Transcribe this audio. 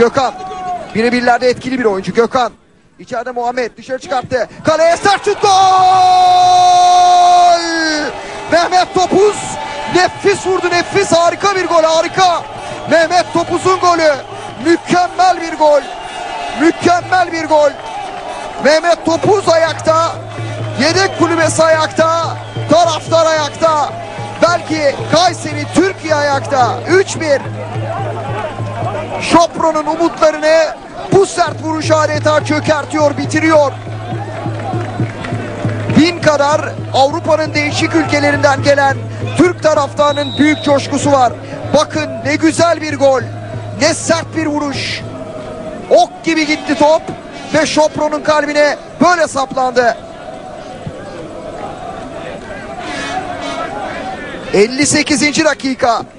Gökhan. Birebirlerde etkili bir oyuncu Gökhan. İçeride Muhammed dışarı çıkarttı. Kaleye sert şut, gol! Mehmet Topuz nefis vurdu, nefis, harika bir gol, harika. Mehmet Topuz'un golü. Mükemmel bir gol. Mükemmel bir gol. Mehmet Topuz ayakta. Yedek kulübesi ayakta. Taraftar ayakta. Belki Kayseri, Türkiye ayakta. 3-1. Şopron'un umutlarını bu sert vuruş adeta çökertiyor, bitiriyor. Bin kadar Avrupa'nın değişik ülkelerinden gelen Türk taraftarının büyük coşkusu var. Bakın ne güzel bir gol. Ne sert bir vuruş. Ok gibi gitti top ve Şopron'un kalbine böyle saplandı. 58. dakika.